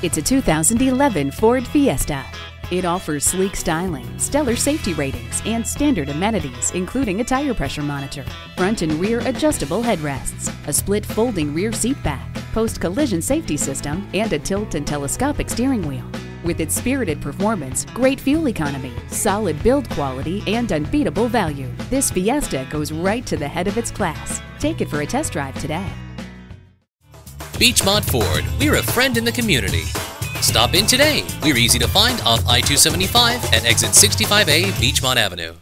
It's a 2011 Ford Fiesta. It offers sleek styling, stellar safety ratings, and standard amenities, including a tire pressure monitor, front and rear adjustable headrests, a split folding rear seat back, post-collision safety system, and a tilt and telescopic steering wheel. With its spirited performance, great fuel economy, solid build quality, and unbeatable value, this Fiesta goes right to the head of its class. Take it for a test drive today. Beechmont Ford, we're a friend in the community. Stop in today. We're easy to find off I-275 at exit 65A, Beechmont Avenue.